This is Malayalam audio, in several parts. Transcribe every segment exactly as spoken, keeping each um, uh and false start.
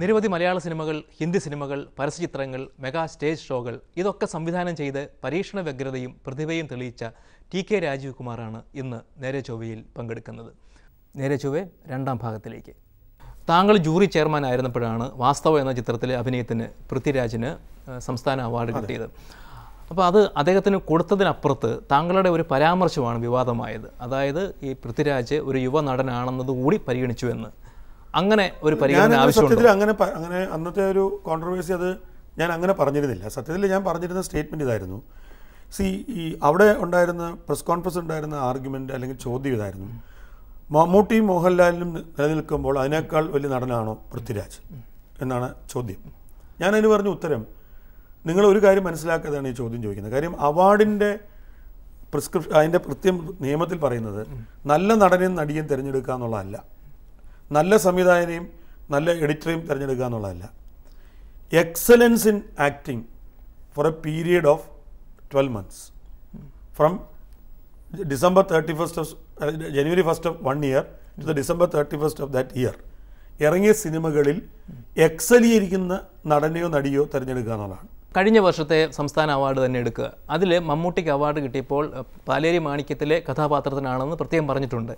നിരവധി മലയാള സിനിമകൾ, ഹിന്ദി സിനിമകൾ, പരസ്യചിത്രങ്ങൾ, മെഗാ സ്റ്റേജ് ഷോകൾ ഇതൊക്കെ സംവിധാനം ചെയ്ത് പരീക്ഷണ വ്യഗ്രതയും പ്രതിഭയും തെളിയിച്ച ടി കെ രാജീവ് കുമാറാണ് ഇന്ന് നേരെചൊവ്വയിൽ പങ്കെടുക്കുന്നത്. നേരെചൊവ്വ രണ്ടാം ഭാഗത്തിലേക്ക്. താങ്കൾ ജൂറി ചെയർമാൻ ആയിരുന്നപ്പോഴാണ് വാസ്തവം എന്ന ചിത്രത്തിലെ അഭിനയത്തിന് പൃഥ്വിരാജിന് സംസ്ഥാന അവാർഡ് കിട്ടിയത്. അപ്പോൾ അത് അദ്ദേഹത്തിന് കൊടുത്തതിനപ്പുറത്ത് താങ്കളുടെ ഒരു പരാമർശമാണ് വിവാദമായത്. അതായത് ഈ പൃഥ്വിരാജ് ഒരു യുവ നടനാണെന്നതുകൂടി പരിഗണിച്ചു എന്ന്. അങ്ങനെ ഒരു പരിഗണന ആവശ്യമുണ്ട്. അങ്ങനെ അങ്ങനെ അന്നത്തെ ഒരു കോൺട്രവേഴ്സി അത് ഞാൻ അങ്ങനെ പറഞ്ഞിരുന്നില്ല. സത്യത്തിൽ ഞാൻ പറഞ്ഞിരുന്ന സ്റ്റേറ്റ്മെൻറ്റ് ഇതായിരുന്നു. സി ഈ അവിടെ ഉണ്ടായിരുന്ന പ്രസ് കോൺഫറൻസ് ഉണ്ടായിരുന്ന ആർഗ്യുമെൻ്റ് അല്ലെങ്കിൽ ചോദ്യം ഇതായിരുന്നു, മമ്മൂട്ടി മോഹൻലാലിനും നിലനിൽക്കുമ്പോൾ അതിനേക്കാൾ വലിയ നടനാണോ പൃഥ്വിരാജ് എന്നാണ് ചോദ്യം. ഞാനതിന് പറഞ്ഞ ഉത്തരം, നിങ്ങൾ ഒരു കാര്യം മനസ്സിലാക്കാതെയാണ് ഈ ചോദ്യം ചോദിക്കുന്നത്. കാര്യം അവാർഡിൻ്റെ പ്രിസ്ക്രിപ്ഷൻ അതിൻ്റെ കൃത്യം നിയമത്തിൽ പറയുന്നത് നല്ല നടനെയും നടിയെയും തിരഞ്ഞെടുക്കുക എന്നുള്ളതല്ല, നല്ല സംവിധായകനെയും നല്ല എഡിറ്ററെയും തിരഞ്ഞെടുക്കുക എന്നുള്ളതല്ല. Excellence in acting for a period of twelve months from December thirty first of January first of one year to the December thirty first of that year ഇറങ്ങിയ സിനിമകളിൽ എക്സലിയിരിക്കുന്ന നടനെയോ നടിയോ തിരഞ്ഞെടുക്കുക എന്നുള്ളതാണ്. കഴിഞ്ഞ വർഷത്തെ സംസ്ഥാന അവാർഡ് തന്നെ എടുക്കുക, അതിൽ മമ്മൂട്ടിക്ക് അവാർഡ് കിട്ടിയപ്പോൾ പാലേരി മാണിക്യത്തിലെ കഥാപാത്രത്തിനാണെന്ന് പ്രത്യേകം പറഞ്ഞിട്ടുണ്ട്.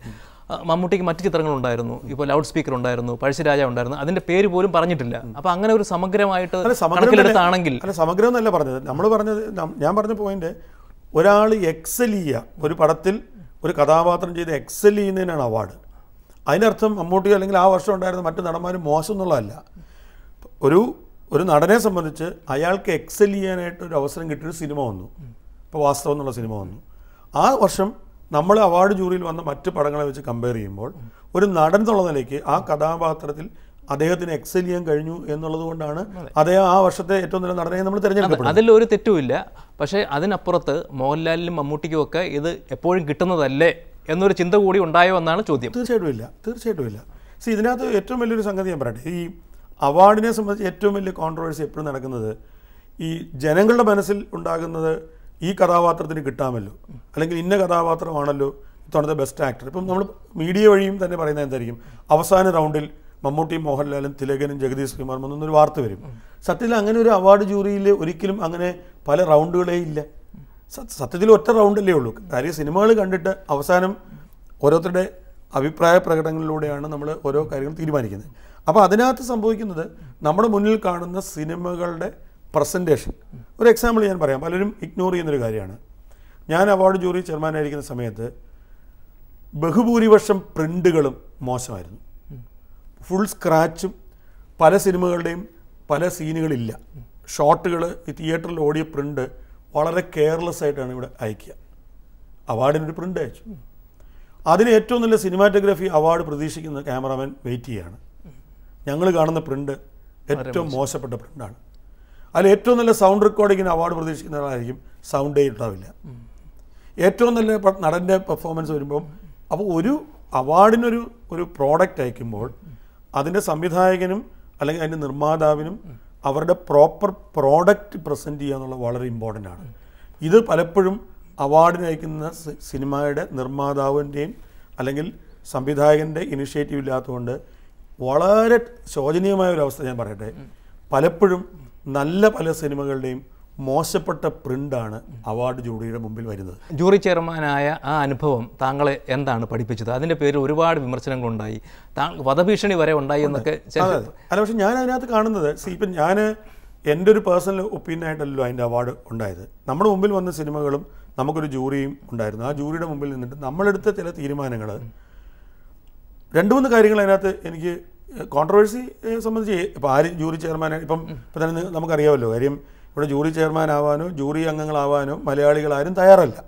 മമ്മൂട്ടിക്ക് മറ്റു ചിത്രങ്ങളുണ്ടായിരുന്നു, ഇപ്പോൾ ലൗഡ് സ്പീക്കർ ഉണ്ടായിരുന്നു, പഴശ്ശിരാജ ഉണ്ടായിരുന്നു, അതിൻ്റെ പേര് പോലും പറഞ്ഞിട്ടില്ല. അപ്പോൾ അങ്ങനെ ഒരു സമഗ്രമായിട്ട് കണക്കിലെടുത്താണെങ്കിൽ അല്ല, സമഗ്രം എന്നല്ല പറഞ്ഞത്. നമ്മൾ പറഞ്ഞത്, ഞാൻ പറഞ്ഞ പോയിന്റ്, ഒരാൾ എക്സൽ ചെയ്യുക, ഒരു പടത്തിൽ ഒരു കഥാപാത്രം ചെയ്ത് എക്സൽ ചെയ്യുന്നതിനാണ് അവാർഡ്. അതിനർത്ഥം മമ്മൂട്ടി അല്ലെങ്കിൽ ആ വർഷം ഉണ്ടായിരുന്ന മറ്റു നടന്മാരും മോശം എന്നുള്ളതല്ല. ഒരു ഒരു നടനെ സംബന്ധിച്ച് അയാൾക്ക് എക്സൽ ചെയ്യാനായിട്ട് ഒരു അവസരം കിട്ടിയൊരു സിനിമ വന്നു, ഇപ്പോൾ വാസ്തവം എന്നുള്ള സിനിമ വന്നു. ആ വർഷം നമ്മൾ അവാർഡ് ജൂറിയിൽ വന്ന മറ്റ് പടങ്ങളെ വെച്ച് കമ്പയർ ചെയ്യുമ്പോൾ ഒരു നടൻ എന്നുള്ള നിലയ്ക്ക് ആ കഥാപാത്രത്തിൽ അദ്ദേഹത്തിന് എക്സൽ ചെയ്യാൻ കഴിഞ്ഞു എന്നുള്ളത് കൊണ്ടാണ് അദ്ദേഹം ആ വർഷത്തെ ഏറ്റവും നല്ല നടനെ നമ്മൾ തിരഞ്ഞെടുക്കുന്നത്. അതിലൊരു തെറ്റുമില്ല. പക്ഷേ അതിനപ്പുറത്ത് മോഹൻലാലിനും മമ്മൂട്ടിക്കും ഒക്കെ ഇത് എപ്പോഴും കിട്ടുന്നതല്ലേ എന്നൊരു ചിന്ത കൂടി ഉണ്ടായോ എന്നാണ് ചോദ്യം. തീർച്ചയായിട്ടും ഇല്ല, തീർച്ചയായിട്ടും ഇല്ല. സി ഇതിനകത്ത് ഏറ്റവും വലിയൊരു സംഗതി ഞാൻ പറയട്ടെ, ഈ അവാർഡിനെ സംബന്ധിച്ച് ഏറ്റവും വലിയ കോൺട്രവേഴ്സി എപ്പോഴും നടക്കുന്നത് ഈ ജനങ്ങളുടെ മനസ്സിൽ ഉണ്ടാകുന്നത് ഈ കഥാപാത്രത്തിന് കിട്ടാമല്ലോ, അല്ലെങ്കിൽ ഇന്ന കഥാപാത്രമാണല്ലോ ഇത്തവണത്തെ ബെസ്റ്റ് ആക്ടർ. ഇപ്പം നമ്മൾ മീഡിയ വഴിയും തന്നെ പറയുന്നത് എന്തായിരിക്കും, അവസാന റൗണ്ടിൽ മമ്മൂട്ടിയും മോഹൻലാലും തിലകനും ജഗദീഷ് കുമാറും എന്നൊരു വാർത്ത വരും. സത്യത്തിൽ അങ്ങനെ ഒരു അവാർഡ് ജൂറിയിൽ ഒരിക്കലും അങ്ങനെ പല റൗണ്ടുകളേ ഇല്ല. സത്യത്തിൽ ഒറ്റ റൗണ്ടല്ലേ ഉള്ളൂ. കാര്യം സിനിമകൾ കണ്ടിട്ട് അവസാനം ഓരോരുത്തരുടെ അഭിപ്രായ പ്രകടനങ്ങളിലൂടെയാണ് നമ്മൾ ഓരോ കാര്യങ്ങൾ തീരുമാനിക്കുന്നത്. അപ്പോൾ അതിനകത്ത് സംഭവിക്കുന്നത് നമ്മുടെ മുന്നിൽ കാണുന്ന സിനിമകളുടെ പ്രസൻറ്റേഷൻ. ഒരു എക്സാമ്പിൾ ഞാൻ പറയാം, പലരും ഇഗ്നോർ ചെയ്യുന്നൊരു കാര്യമാണ്. ഞാൻ അവാർഡ് ജൂറി ചെയർമാനായിരിക്കുന്ന സമയത്ത് ബഹുഭൂരിപക്ഷം പ്രിൻ്റുകളും മോശമായിരുന്നു, ഫുൾ സ്ക്രാച്ചും പല സിനിമകളുടെയും പല സീനുകളില്ല. ഷോട്ടുകൾ ഈ തിയേറ്ററിൽ ഓടിയ പ്രിൻ്റ് വളരെ കെയർലെസ് ആയിട്ടാണ് ഇവിടെ അയക്കുക. അവാർഡിനൊരു പ്രിൻ്റ് അയച്ചു, അതിന് ഏറ്റവും നല്ല സിനിമാറ്റോഗ്രാഫി അവാർഡ് പ്രതീക്ഷിക്കുന്ന ക്യാമറാമാൻ വെയിറ്റ് ചെയ്യുകയാണ്. ഞങ്ങൾ കാണുന്ന പ്രിൻ്റ് ഏറ്റവും മോശപ്പെട്ട പ്രിൻ്റാണ്. അതിൽ ഏറ്റവും നല്ല സൗണ്ട് റെക്കോർഡിങ്ങിന് അവാർഡ് പ്രതീക്ഷിക്കുന്ന ആളായിരിക്കും, സൗണ്ടേ ഉണ്ടാവില്ല. ഏറ്റവും നല്ല നടൻ്റെ പെർഫോമൻസ് വരുമ്പം, അപ്പോൾ ഒരു അവാർഡിനൊരു ഒരു പ്രോഡക്റ്റ് അയക്കുമ്പോൾ അതിൻ്റെ സംവിധായകനും അല്ലെങ്കിൽ അതിൻ്റെ നിർമ്മാതാവിനും അവരുടെ പ്രോപ്പർ പ്രോഡക്റ്റ് പ്രസൻറ്റ് ചെയ്യുക എന്നുള്ളത് വളരെ ഇമ്പോർട്ടൻ്റ് ആണ്. ഇത് പലപ്പോഴും അവാർഡിന് അയക്കുന്ന സിനിമയുടെ നിർമ്മാതാവിൻ്റെയും അല്ലെങ്കിൽ സംവിധായകൻ്റെ ഇനിഷ്യേറ്റീവ് ഇല്ലാത്തതുകൊണ്ട് വളരെ ശോചനീയമായ ഒരു അവസ്ഥ. ഞാൻ പറയട്ടെ, പലപ്പോഴും നല്ല പല സിനിമകളുടെയും മോശപ്പെട്ട പ്രിൻ്റാണ് അവാർഡ് ജൂറിയുടെ മുമ്പിൽ വരുന്നത്. ജൂറി ചെയർമാനായ ആ അനുഭവം താങ്കളെ എന്താണ് പഠിപ്പിച്ചത്? അതിൻ്റെ പേരിൽ ഒരുപാട് വിമർശനങ്ങളുണ്ടായി, വധഭീഷണി വരെ ഉണ്ടായി എന്നൊക്കെ. അല്ല, പക്ഷെ ഞാൻ അതിനകത്ത് കാണുന്നത്, ഇപ്പം ഞാൻ എൻ്റെ ഒരു പേഴ്സണൽ ഒപ്പീനിയൻ ആയിട്ടല്ലോ അതിൻ്റെ അവാർഡ് ഉണ്ടായത്. നമ്മുടെ മുമ്പിൽ വന്ന സിനിമകളും നമുക്കൊരു ജൂറിയും ഉണ്ടായിരുന്നു. ആ ജൂറിയുടെ മുമ്പിൽ നിന്നിട്ട് നമ്മളെടുത്ത ചില തീരുമാനങ്ങൾ, രണ്ട് മൂന്ന് കാര്യങ്ങൾ അതിനകത്ത് എനിക്ക് കോൺട്രവേഴ്സി സംബന്ധിച്ച്, ഇപ്പോൾ ആര് ജൂറി ചെയർമാനാണ്, ഇപ്പം ഇപ്പം തന്നെ നമുക്കറിയാമല്ലോ, കാര്യം ഇവിടെ ജൂറി ചെയർമാനാവാനോ ജൂറി അംഗങ്ങളാവാനോ മലയാളികളാരും തയ്യാറല്ല.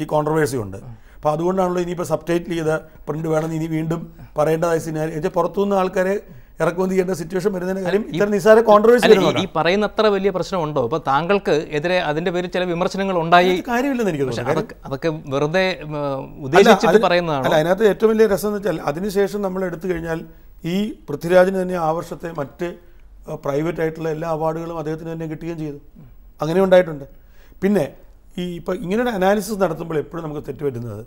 ഈ കോൺട്രവേഴ്സി ഉണ്ട്. അപ്പോൾ അതുകൊണ്ടാണല്ലോ ഇനിയിപ്പോൾ സബ്ടൈറ്റിൽ ചെയ്ത പ്രിൻ്റ് വേണമെന്ന് ഇനി വീണ്ടും പറയേണ്ടതായ സിനിമ വെച്ചാൽ പുറത്തുനിന്ന് ആൾക്കാരെ ഇറക്കുമതി ചെയ്യേണ്ട സിറ്റുവേഷൻ വരുന്നതിന് കാര്യം ഇത്ര നിസ്സാര കോൺട്രവേഴ്സി ഈ പറയുന്നത്ര വലിയ പ്രശ്നമുണ്ടോ? അപ്പോൾ താങ്കൾക്ക് എതിരെ അതിൻ്റെ പേരിൽ ചില വിമർശനങ്ങൾ ഉണ്ടായി, കാര്യമില്ലെന്ന് എനിക്ക് തോന്നുന്നു. അതൊക്കെ വെറുതെ ഉദ്ദേശിച്ചിട്ട് പറയുന്നതാണ്. അല്ല, അതിനകത്ത് ഏറ്റവും വലിയ രസം എന്ന് വെച്ചാൽ അതിനുശേഷം നമ്മൾ എടുത്തു കഴിഞ്ഞാൽ ഈ പൃഥ്വിരാജിന് തന്നെ ആ വർഷത്തെ മറ്റ് പ്രൈവറ്റ് ആയിട്ടുള്ള എല്ലാ അവാർഡുകളും അദ്ദേഹത്തിന് തന്നെ കിട്ടുകയും ചെയ്തു. അങ്ങനെ ഉണ്ടായിട്ടുണ്ട്. പിന്നെ ഈ ഇപ്പോൾ ഇങ്ങനൊരു അനാലിസിസ് നടത്തുമ്പോൾ എപ്പോഴും നമുക്ക് തെറ്റുപറ്റുന്നത്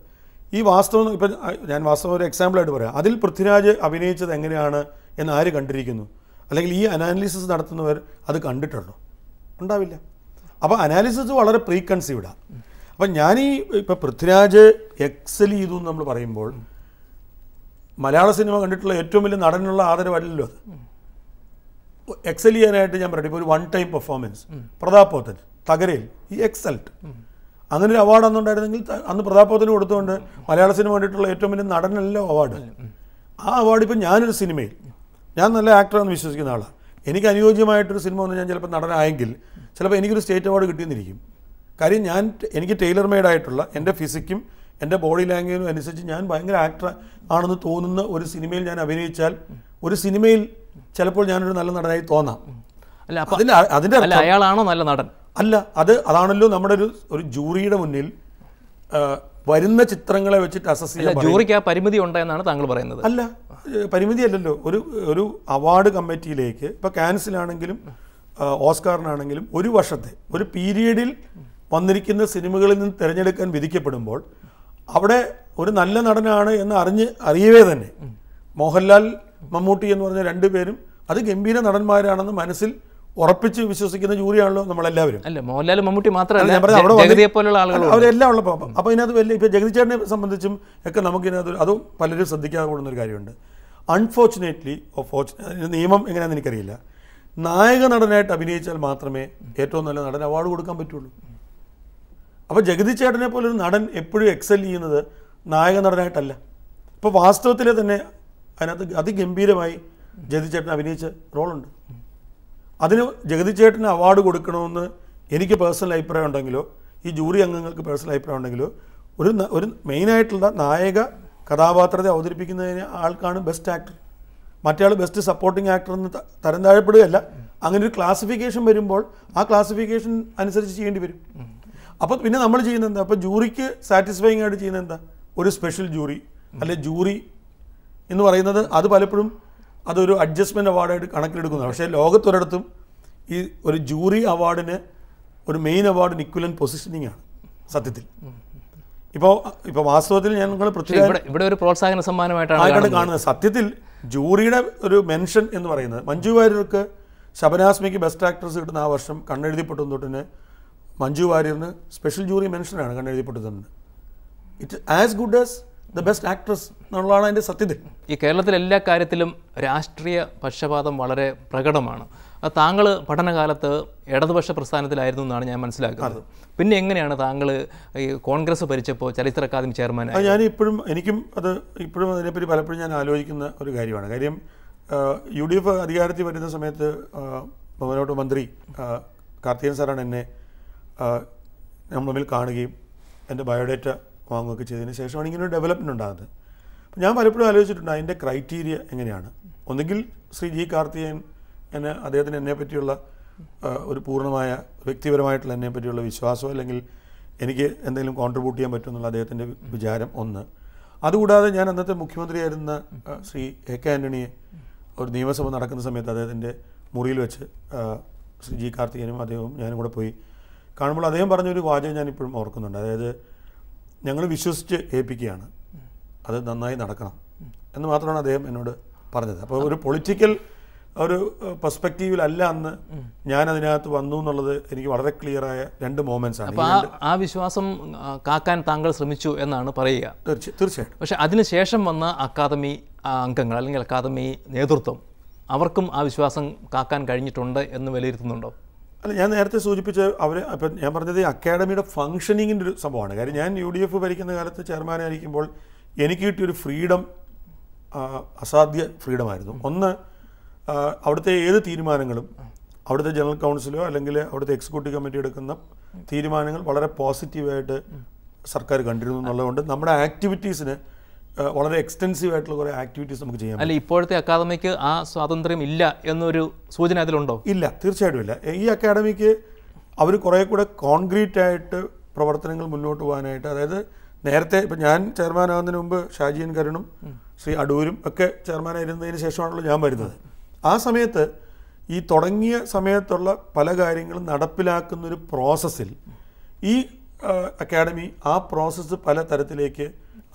ഈ വാസ്തവം, ഇപ്പം ഞാൻ വാസ്തവം ഒരു എക്സാമ്പിളായിട്ട് പറയാം, അതിൽ പൃഥ്വിരാജ് അഭിനയിച്ചത് എങ്ങനെയാണ് എന്ന് ആര് കണ്ടിരിക്കുന്നു, അല്ലെങ്കിൽ ഈ അനാലിസിസ് നടത്തുന്നവർ അത് കണ്ടിട്ടുണ്ടോ? ഉണ്ടാവില്ല. അപ്പോൾ അനാലിസിസ് വളരെ പ്രീകൺസീവ്ഡാണ്. അപ്പം ഞാനീ ഇപ്പം പൃഥ്വിരാജ് എക്സൽ ചെയ്തു എന്ന് നമ്മൾ പറയുമ്പോൾ മലയാള സിനിമ കണ്ടിട്ടുള്ള ഏറ്റവും വലിയ നടനുള്ള ആദരവല്ലല്ലോ അത്. എക്സൽ ചെയ്യാനായിട്ട് ഞാൻ പറയട്ടെ, ഇപ്പോൾ ഒരു വൺ ടൈം പെർഫോമൻസ് പ്രതാപോത്തൻ തകരയിൽ ഈ എക്സൽട്ട്, അങ്ങനെ ഒരു അവാർഡ് അന്നുണ്ടായിരുന്നെങ്കിൽ അന്ന് പ്രതാപോത്തന് കൊടുത്തുകൊണ്ട് മലയാള സിനിമ കണ്ടിട്ടുള്ള ഏറ്റവും വലിയ നടനല്ലോ അവാർഡ്. ആ അവാർഡ് ഇപ്പോൾ ഞാനൊരു സിനിമയിൽ, ഞാൻ നല്ല ആക്ടറാണെന്ന് വിശ്വസിക്കുന്ന ആളാണ്, എനിക്ക് അനുയോജ്യമായിട്ടൊരു സിനിമ ഒന്ന് ഞാൻ ചിലപ്പോൾ നടനായെങ്കിൽ ചിലപ്പോൾ എനിക്കൊരു സ്റ്റേറ്റ് അവാർഡ് കിട്ടിയെന്നിരിക്കും. കാര്യം ഞാൻ എനിക്ക് ടൈലർ മെയ്ഡ് ആയിട്ടുള്ള എൻ്റെ ഫിസിക്കും എൻ്റെ ബോഡി ലാംഗ്വേജും അനുസരിച്ച് ഞാൻ ഭയങ്കര ആക്ടർ ആണെന്ന് തോന്നുന്ന ഒരു സിനിമയിൽ ഞാൻ അഭിനയിച്ചാൽ ഒരു സിനിമയിൽ ചിലപ്പോൾ ഞാനൊരു നല്ല നടനായി തോന്നാം. അല്ല അതിൻ്റെ അതിൻ്റെ അയാളാണോ നല്ല നടൻ? അല്ല, അത് അതാണല്ലോ നമ്മുടെ ഒരു ഒരു ജൂറിയുടെ മുന്നിൽ വരുന്ന ചിത്രങ്ങളെ വെച്ചിട്ട് അസസ് ചെയ്യാൻ. ജൂറിക്ക് ആ പരിമിതി ഉണ്ടെന്നാണ് താങ്കൾ പറയുന്നത്? അല്ല, പരിമിതിയല്ലല്ലോ. ഒരു ഒരു അവാർഡ് കമ്മിറ്റിയിലേക്ക് ഇപ്പോൾ കാൻസിലാണെങ്കിലും ഓസ്കാറിനാണെങ്കിലും ഒരു വർഷത്തെ ഒരു പീരീഡിൽ വന്നിരിക്കുന്ന സിനിമകളിൽ നിന്ന് തിരഞ്ഞെടുക്കാൻ വിധിക്കപ്പെടുമ്പോൾ അവിടെ ഒരു നല്ല നടനാണ് എന്ന് അറിഞ്ഞ് അറിയവേ തന്നെ മോഹൻലാൽ മമ്മൂട്ടി എന്ന് പറഞ്ഞ രണ്ടുപേരും അത് ഗംഭീര നടന്മാരാണെന്ന് മനസ്സിൽ ഉറപ്പിച്ച് വിശ്വസിക്കുന്ന ജൂറിയാണല്ലോ നമ്മളെല്ലാവരും. അല്ല, മോഹൻലാൽ മമ്മൂട്ടി മാത്രമല്ല, അവരെല്ലാം ഉള്ള പാപ്പം. അപ്പോൾ ഇതിനകത്ത് വലിയ ഇപ്പോൾ ജഗതി ചേട്ടനെ സംബന്ധിച്ചും ഒക്കെ നമുക്കിതിനകത്ത് അതും പലരും ശ്രദ്ധിക്കാതെ കൂടുന്നൊരു കാര്യമുണ്ട്. അൺഫോർച്ചുനേറ്റ്ലി ഓ ഫോർച്ചുനേറ്റ് നിയമം എങ്ങനെയാണെന്ന് എനിക്കറിയില്ല, നായക നടനായിട്ട് അഭിനയിച്ചാൽ മാത്രമേ ഏറ്റവും നല്ല നടൻ അവാർഡ് കൊടുക്കാൻ പറ്റുള്ളൂ. അപ്പോൾ ജഗതി ചേട്ടനെ പോലൊരു നടൻ എപ്പോഴും എക്സൽ ചെയ്യുന്നത് നായക നടനായിട്ടല്ല. ഇപ്പോൾ വാസ്തവത്തിൽ തന്നെ അതിനകത്ത് അതിഗംഭീരമായി ജഗതി ചേട്ടൻ അഭിനയിച്ച റോളുണ്ട്. അതിന് ജഗതി ചേട്ടന് അവാർഡ് കൊടുക്കണമെന്ന് എനിക്ക് പേഴ്സണൽ അഭിപ്രായം ഉണ്ടെങ്കിലോ ഈ ജൂറി അംഗങ്ങൾക്ക് പേഴ്സണൽ അഭിപ്രായം ഉണ്ടെങ്കിലോ ഒരു ഒരു മെയിനായിട്ടുള്ള നായക കഥാപാത്രത്തെ അവതരിപ്പിക്കുന്നതിന് ആൾക്കാണ് ബെസ്റ്റ് ആക്ടർ. മറ്റേയാൾ ബെസ്റ്റ് സപ്പോർട്ടിംഗ് ആക്ടർ എന്ന് തരം താഴെപ്പെടുകയല്ല, അങ്ങനെ ഒരു ക്ലാസിഫിക്കേഷൻ വരുമ്പോൾ ആ ക്ലാസിഫിക്കേഷൻ അനുസരിച്ച് ചെയ്യേണ്ടി വരും. അപ്പോൾ പിന്നെ നമ്മൾ ചെയ്യുന്നത് എന്താ? അപ്പോൾ ജൂറിക്ക് സാറ്റിസ്ഫൈങ് ആയിട്ട് ചെയ്യുന്നത് എന്താ? ഒരു സ്പെഷ്യൽ ജൂറി അല്ലെ ജൂറി എന്ന് പറയുന്നത് അത് പലപ്പോഴും അതൊരു അഡ്ജസ്റ്റ്മെൻറ്റ് അവാർഡായിട്ട് കണക്കിലെടുക്കുന്നതാണ്. പക്ഷേ ലോകത്തൊരിടത്തും ഈ ഒരു ജൂറി അവാർഡിന് ഒരു മെയിൻ അവാർഡിന് ഇക്വലൻ്റ് പൊസിഷനിങ് ആണ് സത്യത്തിൽ. ഇപ്പോൾ ഇപ്പോൾ വാസ്തവത്തിൽ ഞാൻ നിങ്ങൾ പ്രത്യേകം ഇവിടെ ഒരു പ്രോത്സാഹന സമ്മാനമായിട്ടാണ് കാണുന്നത്. സത്യത്തിൽ ജൂറിയുടെ ഒരു മെൻഷൻ എന്ന് പറയുന്നത് മഞ്ജു വാര്യർക്ക് ശബനാസ്മിക്ക് ബെസ്റ്റ് ആക്ട്രസ് കിട്ടുന്ന ആ വർഷം കണ്ണെഴുതിപ്പെട്ടെന്ന് തൊട്ടിന് മഞ്ജു വാര്യറിന് സ്പെഷ്യൽ ജൂറി മെൻഷനാണ് കണ്ണെഴുതിപ്പെട്ടെന്ന്. It as good as the best actress എന്നുള്ളതാണ് അതിൻ്റെ സത്യത്തിൽ. ഈ കേരളത്തിൽ എല്ലാ കാര്യത്തിലും രാഷ്ട്രീയ പക്ഷപാതം വളരെ പ്രകടമാണ്. അത് താങ്കൾ പഠനകാലത്ത് ഇടതുപക്ഷ പ്രസ്ഥാനത്തിലായിരുന്നു എന്നാണ് ഞാൻ മനസ്സിലാക്കുന്നത്. പിന്നെ എങ്ങനെയാണ് താങ്കൾ ഈ കോൺഗ്രസ് ഭരിച്ചപ്പോൾ ചലച്ചിത്ര അക്കാദമി ചെയർമാനായി? ഞാൻ ഇപ്പോഴും എനിക്കും അത് ഇപ്പോഴും അതിനെപ്പറ്റി പലപ്പോഴും ഞാൻ ആലോചിക്കുന്ന ഒരു കാര്യമാണ്. കാര്യം യു ഡി എഫ് അധികാരത്തിൽ വരുന്ന സമയത്ത് മുന്നോട്ട് മന്ത്രി കാർത്തികൻ സാറാണ് എന്നെ നമ്മൾ തമ്മിൽ കാണുകയും എൻ്റെ ബയോഡേറ്റ വാങ്ങുകയൊക്കെ ചെയ്തതിന് ശേഷമാണ് ഇങ്ങനൊരു ഡെവലപ്മെൻറ്റ് ഉണ്ടാകുന്നത്. അപ്പം ഞാൻ പലപ്പോഴും ആലോചിച്ചിട്ടുണ്ട് അതിൻ്റെ ക്രൈറ്റീരിയ എങ്ങനെയാണ്. ഒന്നുകിൽ ശ്രീ ജി കാർത്തികേയൻ എന്നെ അദ്ദേഹത്തിന് എന്നെ പറ്റിയുള്ള ഒരു പൂർണ്ണമായ വ്യക്തിപരമായിട്ടുള്ള എന്നെ പറ്റിയുള്ള വിശ്വാസം അല്ലെങ്കിൽ എനിക്ക് എന്തെങ്കിലും കോൺട്രിബ്യൂട്ട് ചെയ്യാൻ പറ്റുമെന്നുള്ള അദ്ദേഹത്തിൻ്റെ വിചാരം ഒന്ന്. അതുകൂടാതെ ഞാൻ അന്നത്തെ മുഖ്യമന്ത്രിയായിരുന്ന ശ്രീ എ കെ ആൻ്റണിയെ ഒരു നിയമസഭ നടക്കുന്ന സമയത്ത് അദ്ദേഹത്തിൻ്റെ മുറിയിൽ വെച്ച് ശ്രീ ജി കാർത്തികേയനും അദ്ദേഹവും ഞാനും കൂടെ പോയി കാണുമ്പോൾ അദ്ദേഹം പറഞ്ഞൊരു വാചകം ഞാനിപ്പോഴും ഓർക്കുന്നുണ്ട്. അതായത് ഞങ്ങൾ വിശ്വസിച്ച് ഏൽപ്പിക്കുകയാണ്, അത് നന്നായി നടക്കണം എന്ന് മാത്രമാണ് അദ്ദേഹം എന്നോട് പറഞ്ഞത്. അപ്പോൾ ഒരു പൊളിറ്റിക്കൽ ഒരു പെർസ്പെക്റ്റീവിലല്ല അന്ന് ഞാൻ അതിനകത്ത് വന്നു എന്നുള്ളത് എനിക്ക് വളരെ ക്ലിയറായ രണ്ട് മൊമെന്റ്സ് ആണ്. ആ വിശ്വാസം കാക്കാൻ താങ്കൾ ശ്രമിച്ചു എന്നാണ് പറയുക. തീർച്ചയായിട്ടും. പക്ഷേ അതിനുശേഷം വന്ന അക്കാദമി അംഗങ്ങൾ അല്ലെങ്കിൽ അക്കാദമി നേതൃത്വം അവർക്കും ആ വിശ്വാസം കാക്കാൻ കഴിഞ്ഞിട്ടുണ്ട് എന്ന് വിലയിരുത്തുന്നുണ്ടോ? അല്ല, ഞാൻ നേരത്തെ സൂചിപ്പിച്ച അവർ അപ്പം ഞാൻ പറഞ്ഞത് അക്കാഡമിയുടെ ഫങ്ഷനിങ്ങിൻ്റെ ഒരു സംഭവമാണ്. കാര്യം ഞാൻ യു ഡി എഫ് ഭരിക്കുന്ന കാലത്ത് ചെയർമാനായിരിക്കുമ്പോൾ എനിക്ക് കിട്ടിയൊരു ഫ്രീഡം അസാധ്യ ഫ്രീഡമായിരുന്നു. ഒന്ന്, അവിടുത്തെ ഏത് തീരുമാനങ്ങളും അവിടുത്തെ ജനറൽ കൗൺസിലോ അല്ലെങ്കിൽ അവിടുത്തെ എക്സിക്യൂട്ടീവ് കമ്മിറ്റി എടുക്കുന്ന തീരുമാനങ്ങൾ വളരെ പോസിറ്റീവായിട്ട് സർക്കാർ കണ്ടിരുന്നു എന്നുള്ളതുകൊണ്ട് നമ്മുടെ ആക്ടിവിറ്റീസിന് വളരെ എക്സ്റ്റെൻസീവ് ആയിട്ടുള്ള കുറേ ആക്ടിവിറ്റീസ് നമുക്ക് ചെയ്യാം. അല്ല, ഇപ്പോഴത്തെ അക്കാദമിക്ക് ആ സ്വാതന്ത്ര്യം ഇല്ല എന്നൊരു സൂചന അതിലുണ്ടോ? ഇല്ല, തീർച്ചയായിട്ടും ഇല്ല. ഈ അക്കാദമിക്ക് അവർ കുറേ കൂടെ കോൺക്രീറ്റ് ആയിട്ട് പ്രവർത്തനങ്ങൾ മുന്നോട്ട് പോകാനായിട്ട്, അതായത് നേരത്തെ ഇപ്പം ഞാൻ ചെയർമാനാകുന്നതിന് മുമ്പ് ഷാജിയൻ കരുണും ശ്രീ അടൂരും ഒക്കെ ചെയർമാനായിരുന്നതിന് ശേഷമാണല്ലോ ഞാൻ വരുന്നത്. ആ സമയത്ത് ഈ തുടങ്ങിയ സമയത്തുള്ള പല കാര്യങ്ങളും നടപ്പിലാക്കുന്നൊരു പ്രോസസ്സിൽ ഈ അക്കാദമി ആ പ്രോസസ്സ് പല തരത്തിലേക്ക്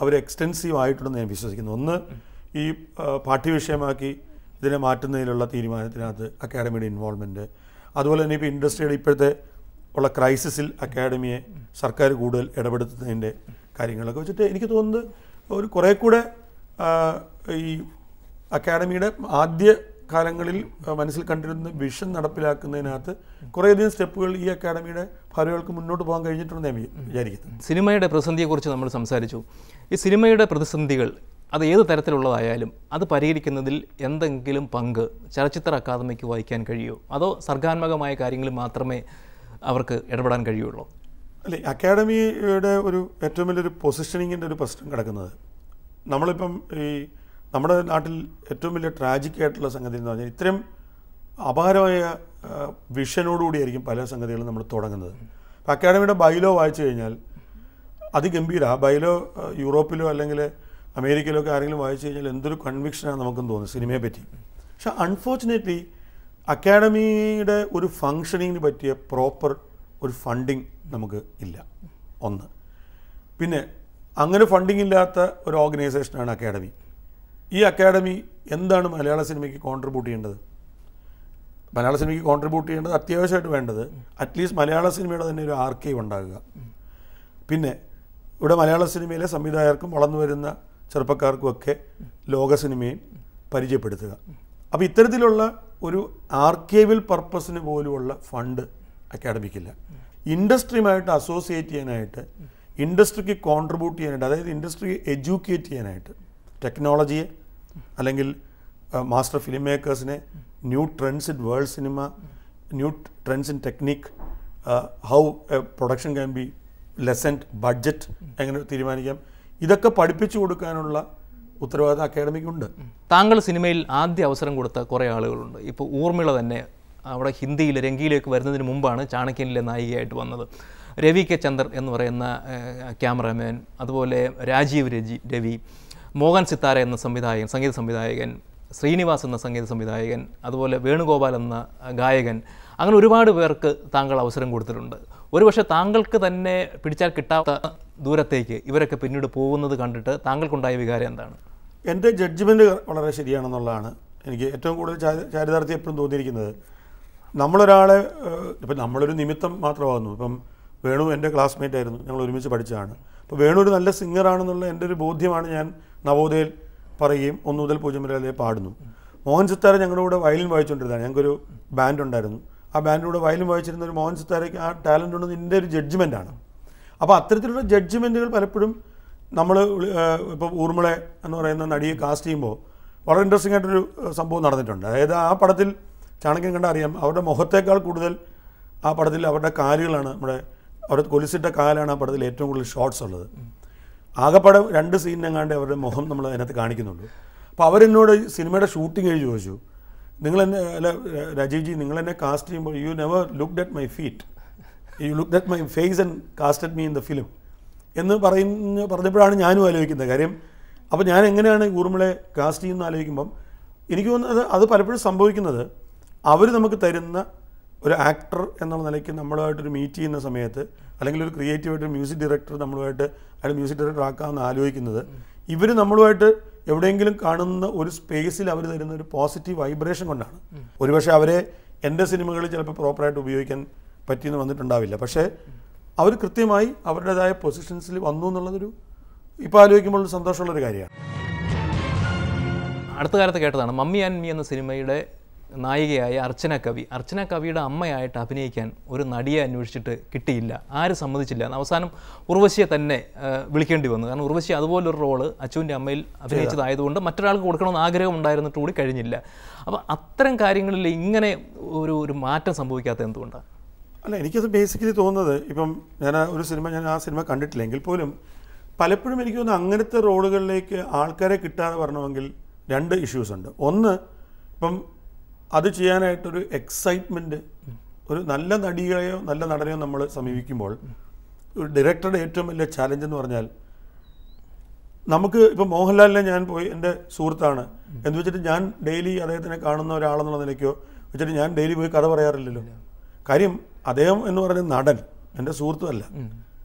അവർ എക്സ്റ്റെൻസീവ് ആയിട്ടുണ്ടെന്ന് ഞാൻ വിശ്വസിക്കുന്നു. ഒന്ന്, ഈ പാഠ്യവിഷയമാക്കി ഇതിനെ മാറ്റുന്നതിലുള്ള തീരുമാനത്തിനകത്ത് അക്കാഡമിയുടെ ഇൻവോൾവ്മെൻറ്റ്, അതുപോലെ തന്നെ ഇപ്പോൾ ഇൻഡസ്ട്രിയുടെ ഇപ്പോഴത്തെ ഉള്ള ക്രൈസിസിൽ അക്കാഡമിയെ സർക്കാർ കൂടുതൽ ഇടപെടുത്തുന്നതിൻ്റെ കാര്യങ്ങളൊക്കെ വെച്ചിട്ട് എനിക്ക് തോന്നുന്നത് ഒരു കുറേ കൂടെ ഈ അക്കാഡമിയുടെ ആദ്യ കാലങ്ങളിൽ മനസ്സിൽ കണ്ടിരുന്ന വിഷൻ നടപ്പിലാക്കുന്നതിനകത്ത് കുറേയധികം സ്റ്റെപ്പുകൾ ഈ അക്കാഡമിയുടെ ഭാര്യകൾക്ക് മുന്നോട്ട് പോകാൻ കഴിഞ്ഞിട്ടുണ്ടെന്ന് ഞാൻ വിചാരിക്കുന്നു. സിനിമയുടെ പ്രതിസന്ധിയെക്കുറിച്ച് നമ്മൾ സംസാരിച്ചു. ഈ സിനിമയുടെ പ്രതിസന്ധികൾ അത് ഏത് തരത്തിലുള്ളതായാലും അത് പരിഹരിക്കുന്നതിൽ എന്തെങ്കിലും പങ്ക് ചലച്ചിത്ര അക്കാദമിക്ക് വഹിക്കാൻ കഴിയുമോ, അതോ സർഗാത്മകമായ കാര്യങ്ങൾ മാത്രമേ അവർക്ക് ഇടപെടാൻ കഴിയുള്ളൂ? അല്ലെ, അക്കാഡമിയുടെ ഒരു ഏറ്റവും വലിയൊരു പൊസിഷനിങ്ങിൻ്റെ ഒരു പ്രശ്നം കിടക്കുന്നത്, നമ്മളിപ്പം ഈ നമ്മുടെ നാട്ടിൽ ഏറ്റവും വലിയ ട്രാജിക് ആയിട്ടുള്ള സംഗതി എന്ന് പറഞ്ഞാൽ ഇത്രയും അപാരമായ വിഷനോടുകൂടിയായിരിക്കും പല സംഗതികളും നമ്മൾ തുടങ്ങുന്നത്. അപ്പോൾ അക്കാഡമിയുടെ ബൈലോ വായിച്ചു കഴിഞ്ഞാൽ അതിഗംഭീര ആ ബൈലോ യൂറോപ്പിലോ അല്ലെങ്കിൽ അമേരിക്കയിലോ ഒക്കെ ആരെങ്കിലും വായിച്ചു കഴിഞ്ഞാൽ എന്തൊരു കൺവിക്ഷനാണ് നമുക്കും തോന്നുന്നത് സിനിമയെ പറ്റി. പക്ഷെ അൺഫോർച്ചുനേറ്റ്ലി അക്കാഡമിയുടെ ഒരു ഫങ്ഷനിങ്ങിന് പറ്റിയ പ്രോപ്പർ ഒരു ഫണ്ടിങ് നമുക്ക് ഇല്ല, ഒന്ന്. പിന്നെ അങ്ങനെ ഫണ്ടിങ് ഇല്ലാത്ത ഒരു ഓർഗനൈസേഷനാണ് അക്കാഡമി. ഈ അക്കാഡമി എന്താണ് മലയാള സിനിമയ്ക്ക് കോൺട്രിബ്യൂട്ട് ചെയ്യേണ്ടത്? മലയാള സിനിമയ്ക്ക് കോൺട്രിബ്യൂട്ട് ചെയ്യേണ്ടത് അത്യാവശ്യമായിട്ട് വേണ്ടത് അറ്റ്ലീസ്റ്റ് മലയാള സിനിമയുടെ തന്നെ ഒരു ആർക്കൈവ് ഉണ്ടാകുക. പിന്നെ ഇവിടെ മലയാള സിനിമയിലെ സംവിധായകർക്കും വളർന്നു വരുന്ന ചെറുപ്പക്കാർക്കുമൊക്കെ ലോക സിനിമയും പരിചയപ്പെടുത്തുക. അപ്പോൾ ഇത്തരത്തിലുള്ള ഒരു ആർക്കൈവൽ പർപ്പസിന് പോലുമുള്ള ഫണ്ട് അക്കാഡമിക്കില്ല. ഇൻഡസ്ട്രിയുമായിട്ട് അസോസിയേറ്റ് ചെയ്യാനായിട്ട്, ഇൻഡസ്ട്രിക്ക് കോൺട്രിബ്യൂട്ട് ചെയ്യാനായിട്ട്, അതായത് ഇൻഡസ്ട്രിയെ എഡ്യൂക്കേറ്റ് ചെയ്യാനായിട്ട് ടെക്നോളജിയെ, അല്ലെങ്കിൽ മാസ്റ്റർ ഫിലിം മേക്കേഴ്സിനെ, new trends in world cinema, new trends in technique, how production can be lessened, budget എങ്ങനെ തീരുമാനിക്കാം, ഇതൊക്കെ പഠിപ്പിച്ചു കൊടുക്കാനുള്ള ഉത്തരവാദിത്തം അക്കാഡമിക്കുണ്ട്. താങ്കൾ സിനിമയിൽ ആദ്യ അവസരം കൊടുത്ത കുറേ ആളുകളുണ്ട്. ഇപ്പോൾ ഊർമിള തന്നെ അവിടെ ഹിന്ദിയിൽ രംഗിയിലേക്ക് വരുന്നതിന് മുമ്പാണ് ചാണക്യനിലെ നായികയായിട്ട് വന്നത്. രവി കെ ചന്ദർ എന്ന് പറയുന്ന ക്യാമറാമാൻ, അതുപോലെ രാജീവ് രജി രവി, മോഹൻ സിത്താര എന്ന സംവിധായകൻ സംഗീത സംവിധായകൻ, ശ്രീനിവാസ് എന്ന സംഗീത സംവിധായകൻ, അതുപോലെ വേണുഗോപാൽ എന്ന ഗായകൻ, അങ്ങനെ ഒരുപാട് പേർക്ക് താങ്കൾ അവസരം കൊടുത്തിട്ടുണ്ട്. ഒരുപക്ഷെ താങ്കൾക്ക് തന്നെ പിടിച്ചാൽ കിട്ടാത്ത ദൂരത്തേക്ക് ഇവരൊക്കെ പിന്നീട് പോകുന്നത് കണ്ടിട്ട് താങ്കൾക്കുണ്ടായ വികാരം എന്താണ്? എൻ്റെ ജഡ്ജ്മെൻറ്റ് വളരെ ശരിയാണെന്നുള്ളതാണ് എനിക്ക് ഏറ്റവും കൂടുതൽ ചാരിതാർത്ഥ്യം എപ്പോഴും തോന്നിയിരിക്കുന്നത്. നമ്മളൊരാളെ ഇപ്പം നമ്മളൊരു നിമിത്തം മാത്രമാകുന്നു. ഇപ്പം വേണു എൻ്റെ ക്ലാസ്മേറ്റ് ആയിരുന്നു, ഞങ്ങൾ ഒരുമിച്ച് പഠിച്ചതാണ്. അപ്പോൾ വേണു ഒരു നല്ല സിംഗറാണെന്നുള്ള എൻ്റെ ഒരു ബോധ്യമാണ് ഞാൻ നവോദയയിൽ പറയുകയും ഒന്ന് മുതൽ പൂജ്യം വരെ പാടുന്നു. മോഹൻ സിത്താര ഞങ്ങളുടെ കൂടെ വയലിൻ വായിച്ചുകൊണ്ടിരുന്നതാണ്. ഞങ്ങൾക്കൊരു ബാൻഡ് ഉണ്ടായിരുന്നു. ആ ബാൻഡിലൂടെ വയലിൻ വായിച്ചിരുന്ന ഒരു മോഹൻ സിത്താരയ്ക്ക് ആ ടാലൻ്റ് ഉണ്ടെന്ന് എൻ്റെ ഒരു ജഡ്ജ്മെൻറ്റാണ്. അപ്പോൾ അത്തരത്തിലുള്ള ജഡ്ജ്മെൻറ്റുകൾ പലപ്പോഴും നമ്മൾ ഇപ്പോൾ ഊർമിളെ എന്ന് പറയുന്ന നടിയെ കാസ്റ്റ് ചെയ്യുമ്പോൾ വളരെ ഇൻട്രസ്റ്റിംഗ് ആയിട്ടൊരു സംഭവം നടന്നിട്ടുണ്ട്. അതായത് ആ പടത്തിൽ ചാണക്യൻ കണ്ടാൽ അറിയാം, അവരുടെ മുഖത്തേക്കാൾ കൂടുതൽ ആ പടത്തിൽ അവരുടെ കാലുകളാണ്, നമ്മുടെ അവരുടെ കൊലിസിട്ട കാലാണ് ആ പടത്തിൽ ഏറ്റവും കൂടുതൽ ഷോട്ട്സ് ഉള്ളത്. ആകെപ്പാടെ രണ്ട് സീനിനെങ്ങാണ്ട് അവരുടെ മുഖം നമ്മൾ അതിനകത്ത് കാണിക്കുന്നുള്ളൂ. അപ്പോൾ അവരെന്നോട് സിനിമയുടെ ഷൂട്ടിംഗ് കഴിഞ്ഞ് ചോദിച്ചു, നിങ്ങളെന്നെ അല്ല രാജീവ് ജി, നിങ്ങളെന്നെ കാസ്റ്റ് ചെയ്യുമ്പോൾ you never looked at my feet, you looked at my face and cast at me in the film എന്ന് പറയുന്ന പറഞ്ഞപ്പോഴാണ് ഞാനും ആലോചിക്കുന്നത് കാര്യം. അപ്പോൾ ഞാൻ എങ്ങനെയാണ് ഊർമിളെ കാസ്റ്റ് ചെയ്യുന്ന ആലോചിക്കുമ്പം എനിക്ക് തോന്നുന്നത് അത് പലപ്പോഴും സംഭവിക്കുന്നത് അവർ നമുക്ക് തരുന്ന ഒരു ആക്ടർ എന്നുള്ള നിലയ്ക്ക് നമ്മളുമായിട്ടൊരു മീറ്റ് ചെയ്യുന്ന സമയത്ത്, അല്ലെങ്കിൽ ഒരു ക്രിയേറ്റീവായിട്ട് മ്യൂസിക് ഡയറക്ടർ നമ്മളുമായിട്ട് അയാൾ മ്യൂസിക് ഡയറക്ടർ ആക്കാമെന്ന് ആലോചിക്കുന്നത് ഇവർ നമ്മളുമായിട്ട് എവിടെയെങ്കിലും കാണുന്ന ഒരു സ്പേസിൽ അവർ തരുന്ന ഒരു പോസിറ്റീവ് വൈബ്രേഷൻ കൊണ്ടാണ്. ഒരുപക്ഷെ അവരെ എൻ്റെ സിനിമകളിൽ ചിലപ്പോൾ പ്രോപ്പറായിട്ട് ഉപയോഗിക്കാൻ പറ്റിയെന്ന് വന്നിട്ടുണ്ടാവില്ല, പക്ഷേ അവർ കൃത്യമായി അവരുടേതായ പൊസിഷൻസിൽ വന്നു എന്നുള്ളതൊരു ഇപ്പോൾ ആലോചിക്കുമ്പോൾ സന്തോഷമുള്ളൊരു കാര്യമാണ്. അടുത്ത കാലത്ത് കേട്ടതാണ് മമ്മി ആൻഡ് മീ എന്ന സിനിമയുടെ നായികയായ അർച്ചന കവി, അർച്ചന കവിയുടെ അമ്മയായിട്ട് അഭിനയിക്കാൻ ഒരു നടിയെ അന്വേഷിച്ചിട്ട് കിട്ടിയില്ല, ആരും സമ്മതിച്ചില്ല. അവസാനം ഉർവശിയെ തന്നെ വിളിക്കേണ്ടി വന്നു. കാരണം ഉർവശി അതുപോലൊരു റോള് അച്ചുവിൻ്റെ അമ്മയിൽ അഭിനയിച്ചതായതുകൊണ്ട് മറ്റൊരാൾക്ക് കൊടുക്കണമെന്ന് ആഗ്രഹം ഉണ്ടായിരുന്നിട്ട് കൂടി കഴിഞ്ഞില്ല. അപ്പോൾ അത്തരം കാര്യങ്ങളിൽ ഇങ്ങനെ ഒരു ഒരു മാറ്റം സംഭവിക്കാത്ത എന്തുകൊണ്ടാണ്? അല്ല, എനിക്കത് ബേസിക്കലി തോന്നുന്നത്, ഇപ്പം ഞാൻ ഒരു സിനിമ ഞാൻ ആ സിനിമ കണ്ടിട്ടില്ലെങ്കിൽ പോലും പലപ്പോഴും എനിക്ക് തോന്നുന്നു അങ്ങനത്തെ റോളുകളിലേക്ക് ആൾക്കാരെ കിട്ടാതെ വരണമെങ്കിൽ രണ്ട് ഇഷ്യൂസ് ഉണ്ട്. ഒന്ന്, ഇപ്പം അത് ചെയ്യാനായിട്ടൊരു എക്സൈറ്റ്മെൻറ്റ്, ഒരു നല്ല നടികളെയോ നല്ല നടനെയോ നമ്മൾ സമീപിക്കുമ്പോൾ ഒരു ഡയറക്ടറുടെ ഏറ്റവും വലിയ ചാലഞ്ച് എന്ന് പറഞ്ഞാൽ നമുക്ക് ഇപ്പോൾ മോഹൻലാലിനെ ഞാൻ പോയി എൻ്റെ സുഹൃത്താണ് എന്ന് വെച്ചിട്ട് ഞാൻ ഡെയിലി അദ്ദേഹത്തിനെ കാണുന്ന ഒരാളെന്നുള്ള നിലയ്ക്കോ വെച്ചിട്ട് ഞാൻ ഡെയിലി പോയി കഥ പറയാറില്ലല്ലോ. കാര്യം അദ്ദേഹം എന്ന് പറയുന്ന നടൻ എൻ്റെ സുഹൃത്തുമല്ല.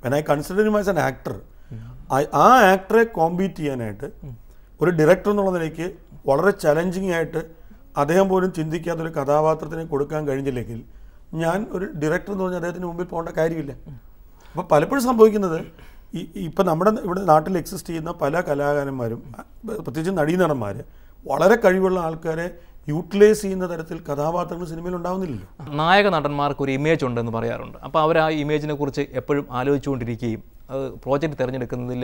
When I consider him as an actor, ആ ആക്ടറെ കോമ്പീറ്റ് ചെയ്യാനായിട്ട് ഒരു ഡയറക്ടർ എന്നുള്ള നിലയ്ക്ക് വളരെ ചലഞ്ചിങ് ആയിട്ട് അദ്ദേഹം പോലും ചിന്തിക്കാത്തൊരു കഥാപാത്രത്തിന് കൊടുക്കാൻ കഴിഞ്ഞില്ലെങ്കിൽ ഞാൻ ഒരു ഡയറക്ടർ എന്ന് പറഞ്ഞാൽ അദ്ദേഹത്തിന് മുമ്പിൽ പോകേണ്ട കാര്യമില്ല. അപ്പോൾ പലപ്പോഴും സംഭവിക്കുന്നത് ഈ ഇപ്പം നമ്മുടെ ഇവിടെ നാട്ടിൽ എക്സിസ്റ്റ് ചെയ്യുന്ന പല കലാകാരന്മാരും പ്രത്യേകിച്ച് നടീനടന്മാർ വളരെ കഴിവുള്ള ആൾക്കാരെ യൂട്ടിലൈസ് ചെയ്യുന്ന തരത്തിൽ കഥാപാത്രങ്ങൾ സിനിമയിൽ ഉണ്ടാവുന്നില്ലല്ലോ. നായക നടന്മാർക്ക് ഒരു ഇമേജ് ഉണ്ടെന്ന് പറയാറുണ്ട്. അപ്പോൾ അവർ ആ ഇമേജിനെ കുറിച്ച് എപ്പോഴും ആലോചിച്ചുകൊണ്ടിരിക്കുകയും അത് പ്രോജക്റ്റ് തിരഞ്ഞെടുക്കുന്നതിൽ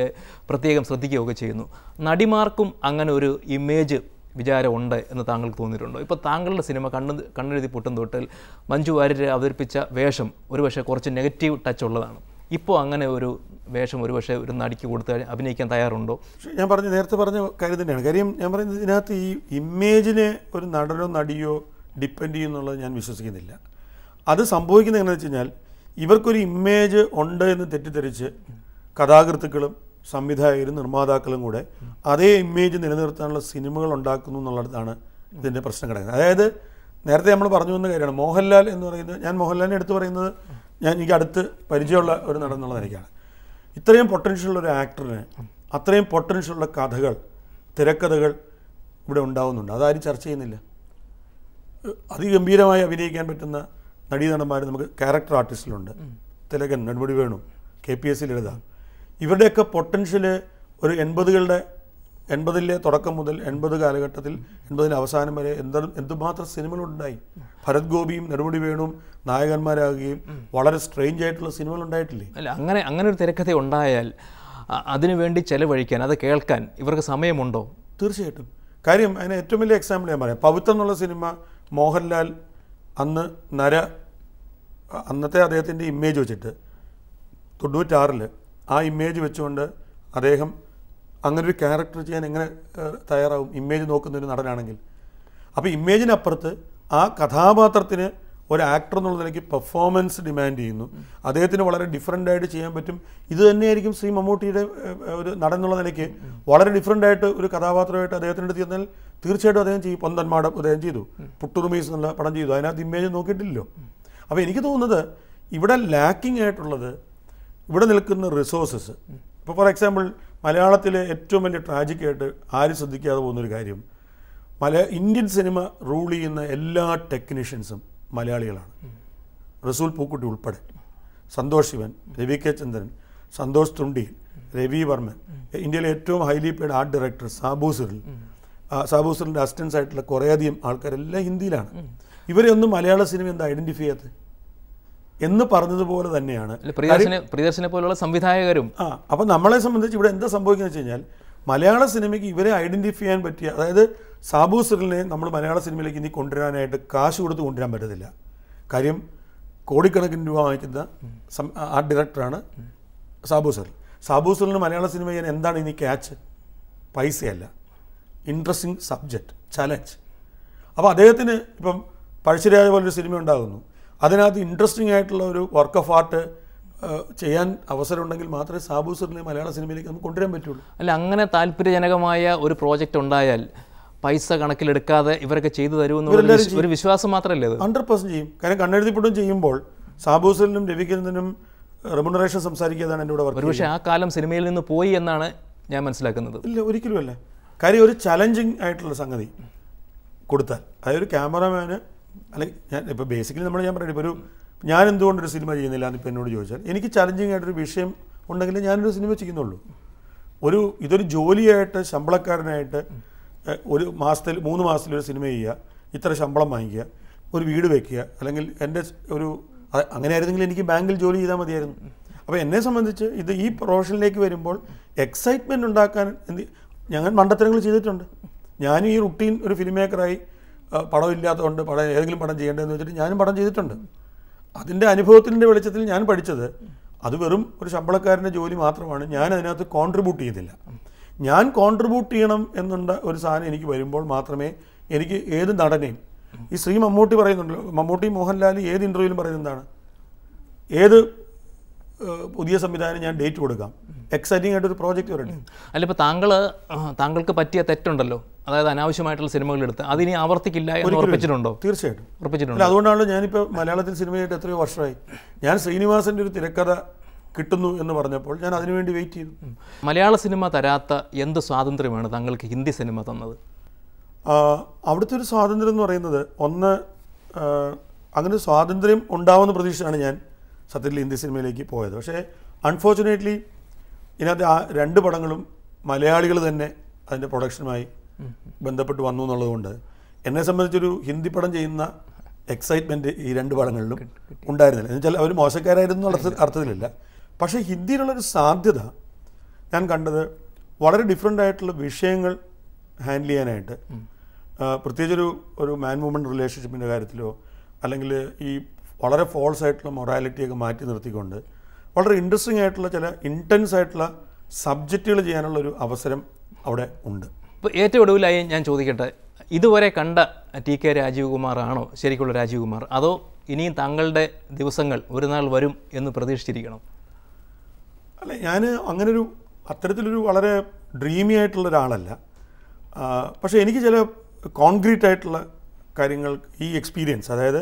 പ്രത്യേകം ശ്രദ്ധിക്കുകയൊക്കെ ചെയ്യുന്നു. നടിമാർക്കും അങ്ങനെ ഒരു ഇമേജ് വിചാരമുണ്ട് എന്ന് താങ്കൾക്ക് തോന്നിയിട്ടുണ്ടോ? ഇപ്പോൾ താങ്കളുടെ സിനിമ കണ്ണ് കണ്ണെഴുതി പൊട്ടും തൊട്ടിൽ മഞ്ജു വാര്യർ അവതരിപ്പിച്ച വേഷം ഒരുപക്ഷെ കുറച്ച് നെഗറ്റീവ് ടച്ച് ഉള്ളതാണ്. ഇപ്പോൾ അങ്ങനെ ഒരു വേഷം ഒരുപക്ഷെ ഒരു നടിക്ക് കൊടുത്ത് അഭിനയിക്കാൻ തയ്യാറുണ്ടോ? ഞാൻ പറഞ്ഞ നേരത്തെ പറഞ്ഞ കാര്യം തന്നെയാണ്. കാര്യം ഞാൻ പറയുന്നത് ഇതിനകത്ത് ഈ ഇമേജിനെ ഒരു നടനോ നടിയോ ഡിപ്പെൻഡ് ചെയ്യുന്നുള്ളത് ഞാൻ വിശ്വസിക്കുന്നില്ല. അത് സംഭവിക്കുന്നത് എങ്ങനെയെന്ന് വെച്ച് കഴിഞ്ഞാൽ ഇവർക്കൊരു ഇമേജ് ഉണ്ട് എന്ന് തെറ്റിദ്ധരിച്ച് കഥാകൃത്തുക്കളും സംവിധായകരും നിർമ്മാതാക്കളും കൂടെ അതേ ഇമേജ് നിലനിർത്താനുള്ള സിനിമകൾ ഉണ്ടാക്കുന്നു എന്നുള്ളതാണ് ഇതിൻ്റെ പ്രശ്നം കിടക്കുന്നത്. അതായത് നേരത്തെ നമ്മൾ പറഞ്ഞു വന്ന കാര്യമാണ് മോഹൻലാൽ എന്ന് പറയുന്നത്. ഞാൻ മോഹൻലാലിനെ എടുത്തു പറയുന്നത് ഞാൻ എനിക്ക് അടുത്ത് പരിചയമുള്ള ഒരു നടൻ എന്നുള്ള നിലയ്ക്കാണ്. ഇത്രയും പൊട്ടൻഷ്യലുള്ള ഒരു ആക്ടറിന് അത്രയും പൊട്ടൻഷ്യലുള്ള കഥകൾ തിരക്കഥകൾ ഇവിടെ ഉണ്ടാവുന്നുണ്ട്. അതാരും ചർച്ച ചെയ്യുന്നില്ല. അതിഗംഭീരമായി അഭിനയിക്കാൻ പറ്റുന്ന നടീനടന്മാർ നമുക്ക് ക്യാരക്ടർ ആർട്ടിസ്റ്റിലുണ്ട്. Thilakan, Nedumudi Venu, K P S C Lalitha, ഇവരുടെയൊക്കെ പൊട്ടൻഷ്യൽ ഒരു എൺപതുകളുടെ എൺപതിലെ തുടക്കം മുതൽ എൺപത് കാലഘട്ടത്തിൽ എൺപതിലെ അവസാനം വരെ എന്തും എന്തുമാത്രം സിനിമകളുണ്ടായി. ഭരത് ഗോപിയും നെടുമുടി വേണുവും നായകന്മാരാകുകയും വളരെ സ്ട്രെയിഞ്ച് ആയിട്ടുള്ള സിനിമകൾ ഉണ്ടായിട്ടില്ലേ? അല്ല, അങ്ങനെ അങ്ങനെ ഒരു തിരക്കഥ ഉണ്ടായാൽ അതിനുവേണ്ടി ചെലവഴിക്കാൻ അത് കേൾക്കാൻ ഇവർക്ക് സമയമുണ്ടോ? തീർച്ചയായിട്ടും. കാര്യം അതിന് ഏറ്റവും വലിയ എക്സാമ്പിൾ ഞാൻ പറയാം. പവിത്രം എന്നുള്ള സിനിമ മോഹൻലാൽ അന്ന് നര അന്നത്തെ അദ്ദേഹത്തിൻ്റെ ഇമേജ് വെച്ചിട്ട് തൊണ്ണൂറ്റാറിൽ ആ ഇമേജ് വെച്ചുകൊണ്ട് അദ്ദേഹം അങ്ങനൊരു ക്യാരക്ടർ ചെയ്യാൻ എങ്ങനെ തയ്യാറാവും ഇമേജ് നോക്കുന്നൊരു നടനാണെങ്കിൽ? അപ്പോൾ ഇമേജിനപ്പുറത്ത് ആ കഥാപാത്രത്തിന് ഒരു ആക്ടർ എന്നുള്ള നിലയ്ക്ക് പെർഫോമൻസ് ഡിമാൻഡ് ചെയ്യുന്നു. അദ്ദേഹത്തിന് വളരെ ഡിഫറെൻ്റായിട്ട് ചെയ്യാൻ പറ്റും. ഇത് തന്നെയായിരിക്കും ശ്രീ മമ്മൂട്ടിയുടെ ഒരു നടൻ എന്നുള്ള നിലയ്ക്ക് വളരെ ഡിഫറെൻ്റായിട്ട് ഒരു കഥാപാത്രമായിട്ട് അദ്ദേഹത്തിനോട് തീർന്നാൽ തീർച്ചയായിട്ടും അദ്ദേഹം ചെയ്യും. പൊന്തന്മാടം അദ്ദേഹം ചെയ്തു, പുട്ടുറുമീസ് എന്നുള്ള പടം ചെയ്തു, അതിനകത്ത് ഇമേജ് നോക്കിയിട്ടില്ലല്ലോ. അപ്പോൾ എനിക്ക് തോന്നുന്നത് ഇവിടെ ലാക്കിംഗ് ആയിട്ടുള്ളത് ഇവിടെ നിൽക്കുന്ന റിസോഴ്സസ്. ഇപ്പോൾ ഫോർ എക്സാമ്പിൾ മലയാളത്തിലെ ഏറ്റവും വലിയ ട്രാജിക്കായിട്ട് ആരും ശ്രദ്ധിക്കാതെ പോകുന്നൊരു കാര്യം, മല ഇന്ത്യൻ സിനിമ റൂൾ ചെയ്യുന്ന എല്ലാ ടെക്നീഷ്യൻസും മലയാളികളാണ്. റസൂൽ പൂക്കുട്ടി ഉൾപ്പെടെ, സന്തോഷ് ശിവൻ, രവി കെ ചന്ദ്രൻ, സന്തോഷ് തുണ്ടി, രവി വർമ്മൻ, ഇന്ത്യയിലെ ഏറ്റവും highly paid art director Sabu Cyril, Sabu സിറിലിൻ്റെ അസിസ്റ്റൻസ് ആയിട്ടുള്ള കുറേയധികം ആൾക്കാരെല്ലാം ഹിന്ദിയിലാണ്. ഇവരെ ഒന്നും മലയാള സിനിമ എന്താ ഐഡൻറ്റിഫൈ ചെയ്യാത്തത് എന്ന് പറഞ്ഞതുപോലെ തന്നെയാണ് പ്രിയദർശനെ പോലുള്ള സംവിധായകരും. ആ അപ്പം നമ്മളെ സംബന്ധിച്ച് ഇവിടെ എന്താ സംഭവിക്കുന്നത് വെച്ച് കഴിഞ്ഞാൽ മലയാള സിനിമയ്ക്ക് ഇവരെ ഐഡൻറ്റിഫൈ ചെയ്യാൻ പറ്റിയ, അതായത് സാബു സിറിലിനെ നമ്മൾ മലയാള സിനിമയിലേക്ക് ഇനി കൊണ്ടുവരാനായിട്ട് കാശ് കൊടുത്ത് കൊണ്ടുവരാൻ പറ്റത്തില്ല. കാര്യം കോടിക്കണക്കിന് രൂപ വാങ്ങിക്കുന്ന ആർട്ട് ഡയറക്ടറാണ് സാബു സിറിൽ. സാബു സിറിലിന് മലയാള സിനിമ ചെയ്യാൻ എന്താണ് ഇനി ക്യാച്ച്? പൈസയല്ല, ഇൻട്രസ്റ്റിംഗ് സബ്ജക്റ്റ്, ചലഞ്ച്. അപ്പോൾ അദ്ദേഹത്തിന് ഇപ്പം പഴശ്ശിരാജ പോലൊരു സിനിമ ഉണ്ടാകുന്നു. അതിനകത്ത് ഇൻട്രസ്റ്റിംഗ് ആയിട്ടുള്ള ഒരു വർക്ക് ഓഫ് ആർട്ട് ചെയ്യാൻ അവസരം ഉണ്ടെങ്കിൽ മാത്രമേ സാബു സിറിനെ മലയാള സിനിമയിലേക്ക് നമുക്ക് കൊണ്ടുവരാൻ പറ്റുള്ളൂ. അല്ല, അങ്ങനെ താല്പര്യജനകമായ ഒരു പ്രോജക്റ്റ് ഉണ്ടായാൽ പൈസ കണക്കിലെടുക്കാതെ ഇവരൊക്കെ ചെയ്തു തരുമെന്ന് ഒരു വിശ്വാസം മാത്രമല്ലേ? അത് ഹൺഡ്രഡ് പെർസെൻറ്റ് ചെയ്യും. കാരണം കണ്ണെഴുതിപ്പൊട്ടും ചെയ്യുമ്പോൾ സാബു സിറിനും രവികേന്ദ്രനും റെമുനറേഷൻ സംസാരിക്കാതാണ് എൻ്റെ കൂടെ വർക്ക്. പക്ഷേ ആ കാലം സിനിമയിൽ നിന്ന് പോയി എന്നാണ് ഞാൻ മനസ്സിലാക്കുന്നത്. ഇല്ല, ഒരിക്കലും അല്ല. കാര്യം ഒരു ചലഞ്ചിങ് ആയിട്ടുള്ള സംഗതി കൊടുത്താൽ, അതായത് ഒരു ക്യാമറമാന് അല്ലെങ്കിൽ ഞാൻ ഇപ്പോൾ ബേസിക്കലി നമ്മൾ ഞാൻ പറയുന്നത് ഇപ്പോൾ ഒരു ഞാൻ എന്തുകൊണ്ടൊരു സിനിമ ചെയ്യുന്നില്ല എന്നിപ്പോൾ എന്നോട് ചോദിച്ചാൽ എനിക്ക് ചലഞ്ചിങ് ആയിട്ടൊരു വിഷയം ഉണ്ടെങ്കിൽ ഞാനൊരു സിനിമ ചെയ്യുന്നുള്ളൂ. ഒരു ഇതൊരു ജോലിയായിട്ട് ശമ്പളക്കാരനായിട്ട് ഒരു മാസത്തിൽ മൂന്ന് മാസത്തിലൊരു സിനിമ ചെയ്യുക, ഇത്ര ശമ്പളം വാങ്ങിക്കുക, ഒരു വീട് വയ്ക്കുക, അല്ലെങ്കിൽ എൻ്റെ ഒരു അങ്ങനെ ആയിരുന്നെങ്കിൽ എനിക്ക് ബാങ്കിൽ ജോലി ചെയ്താൽ മതിയായിരുന്നു. അപ്പോൾ എന്നെ സംബന്ധിച്ച് ഇത് ഈ പ്രൊഫഷനിലേക്ക് വരുമ്പോൾ എക്സൈറ്റ്മെൻറ്റ് ഉണ്ടാക്കാൻ എന്ത് ഞാൻ മണ്ടത്തരങ്ങൾ ചെയ്തിട്ടുണ്ട്. ഞാനും ഈ റുട്ടീൻ ഒരു ഫിലിം മേക്കറായി പടം ഇല്ലാത്തതുകൊണ്ട് പടം ഏതെങ്കിലും പടം ചെയ്യേണ്ടതെന്ന് വെച്ചിട്ട് ഞാനും പടം ചെയ്തിട്ടുണ്ട്. അതിൻ്റെ അനുഭവത്തിൻ്റെ വെളിച്ചത്തിൽ ഞാൻ പഠിച്ചത് അത് വെറും ഒരു ശമ്പളക്കാരൻ്റെ ജോലി മാത്രമാണ്. ഞാൻ അതിനകത്ത് കോൺട്രിബ്യൂട്ട് ചെയ്യുന്നില്ല. ഞാൻ കോൺട്രിബ്യൂട്ട് ചെയ്യണം എന്നുള്ള ഒരു സാധനം എനിക്ക് വരുമ്പോൾ മാത്രമേ എനിക്ക് ഏത് നടനെയും, ഈ ശ്രീ മമ്മൂട്ടി പറയുന്നുണ്ടല്ലോ, മമ്മൂട്ടി മോഹൻലാൽ ഏത് ഇൻ്റർവ്യൂവിലും പറയുന്നതാണ് ഏത് പുതിയ സംവിധാനം ഞാൻ ഡേറ്റ് കൊടുക്കാം, എക്സൈറ്റിംഗ് ആയിട്ടൊരു പ്രോജക്റ്റ് വരട്ടെ. അല്ല, ഇപ്പോൾ താങ്കൾ താങ്കൾക്ക് പറ്റിയ തെറ്റുണ്ടല്ലോ, അതായത് അനാവശ്യമായിട്ടുള്ള സിനിമകളെടുത്ത് അതിനി ആവർത്തിക്കില്ല എന്ന് ഉറപ്പിച്ചിട്ടുണ്ടോ? തീർച്ചയായിട്ടും ഉറപ്പിച്ചിട്ടുണ്ട്. അതുകൊണ്ടാണ് ഞാനിപ്പോൾ മലയാളത്തിൽ സിനിമയായിട്ട് എത്രയോ വർഷമായി. ഞാൻ ശ്രീനിവാസൻ്റെ ഒരു തിരക്കഥ കിട്ടുന്നു എന്ന് പറഞ്ഞപ്പോൾ ഞാൻ അതിനുവേണ്ടി വെയിറ്റ് ചെയ്തു. മലയാള സിനിമ തരാത്ത എന്ത് സ്വാതന്ത്ര്യമാണ് താങ്കൾക്ക് ഹിന്ദി സിനിമ തന്നത്? അവിടുത്തെ ഒരു സ്വാതന്ത്ര്യം എന്ന് പറയുന്നത് ഒന്ന് അങ്ങനെ സ്വാതന്ത്ര്യം ഉണ്ടാവുമെന്ന് പ്രതീക്ഷിച്ചാണ് ഞാൻ സത്യത്തിൽ ഹിന്ദി സിനിമയിലേക്ക് പോയത്. പക്ഷേ അൺഫോർച്യുനേറ്റ്ലി ഇതിനകത്ത് ആ രണ്ട് പടങ്ങളും മലയാളികൾ തന്നെ അതിൻ്റെ പ്രൊഡക്ഷനുമായി ബന്ധപ്പെട്ട് വന്നു എന്നുള്ളതുകൊണ്ട് എന്നെ സംബന്ധിച്ചൊരു ഹിന്ദി പടം ചെയ്യുന്ന എക്സൈറ്റ്മെൻറ്റ് ഈ രണ്ട് പടങ്ങളിലും ഉണ്ടായിരുന്നില്ല. എന്ന് വെച്ചാൽ അവർ മോശക്കാരായിരുന്നു എന്നുള്ള അർത്ഥത്തിലില്ല. പക്ഷേ ഹിന്ദിയിലുള്ളൊരു സാധ്യത ഞാൻ കണ്ടത് വളരെ ഡിഫറെൻ്റ് ആയിട്ടുള്ള വിഷയങ്ങൾ ഹാൻഡിൽ ചെയ്യാനായിട്ട്, പ്രത്യേകിച്ചൊരു ഒരു മാൻ വുമൺ റിലേഷൻഷിപ്പിൻ്റെ കാര്യത്തിലോ അല്ലെങ്കിൽ ഈ വളരെ ഫോൾസ് ആയിട്ടുള്ള മൊറാലിറ്റിയൊക്കെ മാറ്റി നിർത്തിക്കൊണ്ട് വളരെ ഇൻട്രസ്റ്റിംഗ് ആയിട്ടുള്ള ചില ഇൻറ്റൻസ് ആയിട്ടുള്ള സബ്ജക്റ്റുകൾ ചെയ്യാനുള്ളൊരു അവസരം അവിടെ ഉണ്ട്. ഇപ്പോൾ ഏറ്റവും ഒടുവിലായി ഞാൻ ചോദിക്കട്ടെ, ഇതുവരെ കണ്ട ടി കെ രാജീവ്കുമാറാണോ ശരിക്കുള്ള രാജീവ്കുമാർ, അതോ ഇനിയും താങ്കളുടെ ദിവസങ്ങൾ ഒരു നാൾ വരും എന്ന് പ്രതീക്ഷിച്ചിരിക്കണം? അല്ല, ഞാൻ അങ്ങനൊരു അത്തരത്തിലൊരു വളരെ ഡ്രീമി ആയിട്ടുള്ള ഒരാളല്ല. പക്ഷേ എനിക്ക് ചില കോൺക്രീറ്റ് ആയിട്ടുള്ള കാര്യങ്ങൾ ഈ എക്സ്പീരിയൻസ്, അതായത്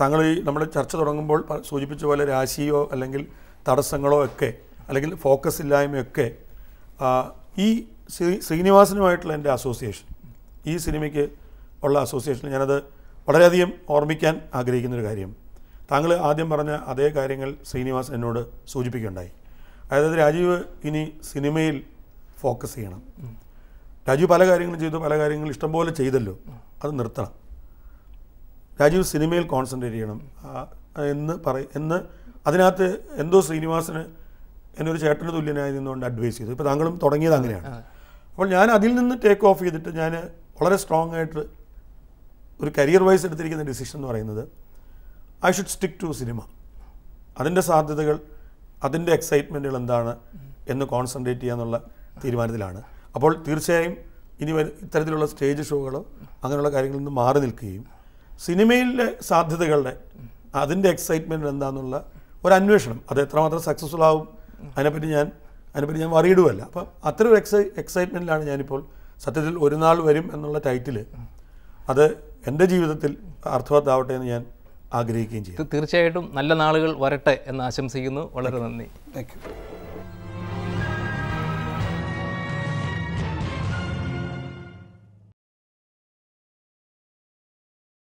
താങ്കൾ ഈ നമ്മൾ ചർച്ച തുടങ്ങുമ്പോൾ സൂചിപ്പിച്ച പോലെ രാശിയോ അല്ലെങ്കിൽ തടസ്സങ്ങളോ ഒക്കെ അല്ലെങ്കിൽ ഫോക്കസ് ഇല്ലായ്മയൊക്കെ ഈ ശ്രീനിവാസനുമായിട്ടുള്ള എൻ്റെ അസോസിയേഷൻ, ഈ സിനിമയ്ക്ക് ഉള്ള അസോസിയേഷൻ, ഞാനത് വളരെയധികം ഓർമ്മിക്കാൻ ആഗ്രഹിക്കുന്നൊരു കാര്യം. താങ്കൾ ആദ്യം പറഞ്ഞ അതേ കാര്യങ്ങൾ ശ്രീനിവാസൻ എന്നോട് സൂചിപ്പിക്കുകയുണ്ടായി. അതായത് രാജീവ് ഇനി സിനിമയിൽ ഫോക്കസ് ചെയ്യണം, രാജീവ് പല കാര്യങ്ങളും ചെയ്തു, പല കാര്യങ്ങളും ഇഷ്ടംപോലെ ചെയ്തല്ലോ, അത് നിർത്തണം, രാജീവ് സിനിമയിൽ കോൺസെൻട്രേറ്റ് ചെയ്യണം എന്ന് പറയും എന്ന് അതിനകത്ത് എന്തോ ശ്രീനിവാസന് എന്നൊരു ചേട്ടന് തുല്യനായി നിന്നുകൊണ്ട് അഡ്വൈസ് ചെയ്തു. ഇപ്പോൾ താങ്കളും തുടങ്ങിയത് അങ്ങനെയാണ്. അപ്പോൾ ഞാൻ അതിൽ നിന്ന് ടേക്ക് ഓഫ് ചെയ്തിട്ട് ഞാൻ വളരെ സ്ട്രോങ് ആയിട്ട് ഒരു കരിയർ വൈസ് എടുത്തിരിക്കുന്ന ഡിസിഷൻ എന്ന് പറയുന്നത് I should stick to cinema, അതിൻ്റെ സാധ്യതകൾ അതിൻ്റെ എക്സൈറ്റ്മെൻറ്റുകൾ എന്താണ് എന്ന് കോൺസെൻട്രേറ്റ് ചെയ്യാന്നുള്ള തീരുമാനത്തിലാണ്. അപ്പോൾ തീർച്ചയായും ഇനി ഇത്തരത്തിലുള്ള സ്റ്റേജ് ഷോകളോ അങ്ങനെയുള്ള കാര്യങ്ങളിൽ നിന്ന് മാറി നിൽക്കുകയും സിനിമയിലെ സാധ്യതകളുടെ അതിൻ്റെ എക്സൈറ്റ്മെൻറ്റ് എന്താണെന്നുള്ള ഒരു അന്വേഷണം, അത് എത്രമാത്രം സക്സസ്ഫുൾ ആവും അതിനെപ്പറ്റി ഞാൻ അതിനെപ്പറ്റി ഞാൻ വറീഡുമല്ല. അപ്പം അത്രയൊരു എക്സൈ എക്സൈറ്റ്മെൻറ്റിലാണ് ഞാനിപ്പോൾ സത്യത്തിൽ ഒരു നാൾ വരും എന്നുള്ള ടൈറ്റിൽ അത് എൻ്റെ ജീവിതത്തിൽ അർത്ഥവത്താവട്ടെ എന്ന് ഞാൻ ആഗ്രഹിക്കുകയും ചെയ്യും. തീർച്ചയായിട്ടും നല്ല നാളുകൾ വരട്ടെ എന്ന് ആശംസിക്കുന്നു. വളരെ നന്ദി. Thank U.